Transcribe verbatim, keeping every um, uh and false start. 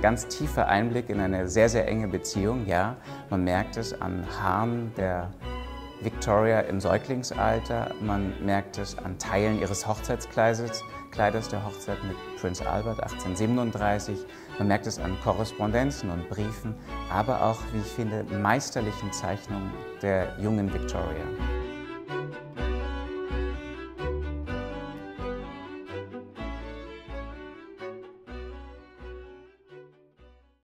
ein ganz tiefer Einblick in eine sehr, sehr enge Beziehung. Ja, man merkt es an Haaren der Victoria im Säuglingsalter, man merkt es an Teilen ihres Hochzeitskleides, Kleides der Hochzeit mit Prinz Albert achtzehnhundertsiebenunddreißig, man merkt es an Korrespondenzen und Briefen, aber auch, wie ich finde, meisterlichen Zeichnungen der jungen Victoria.